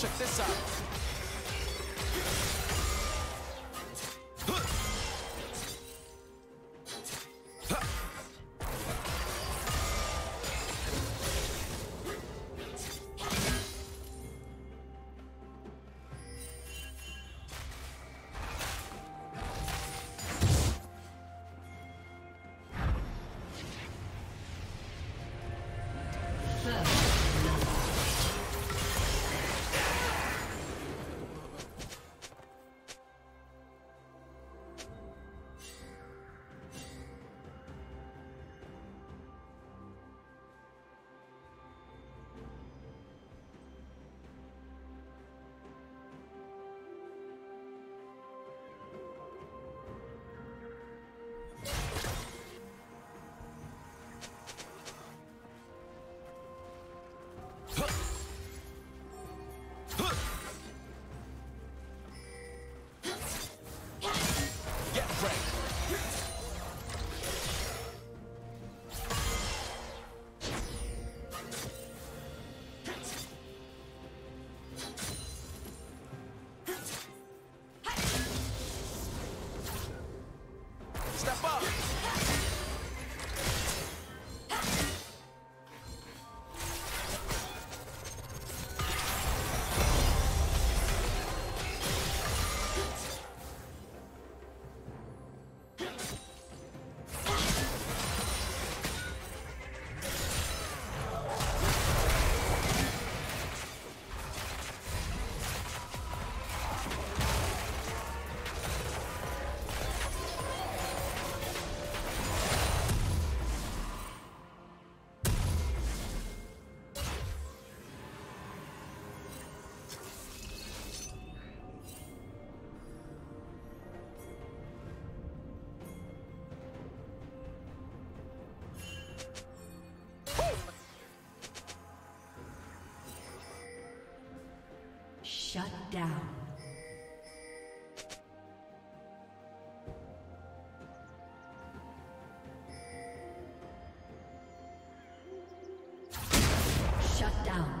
Check this out. Shut down. Shut down.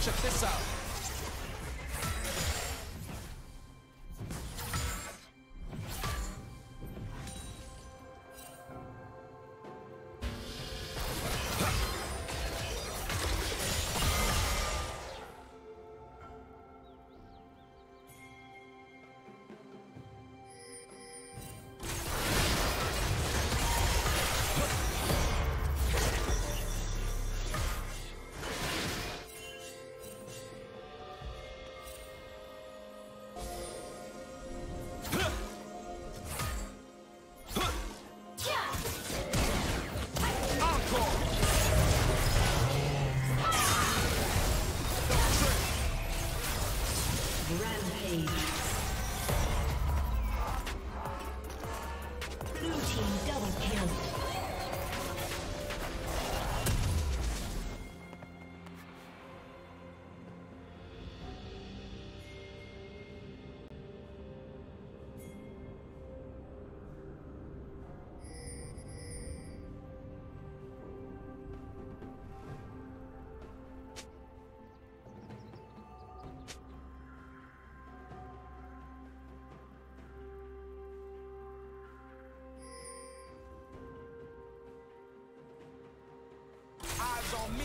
Check this out. On me.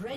Red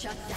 Shut down.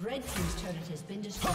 Red team's turret has been destroyed.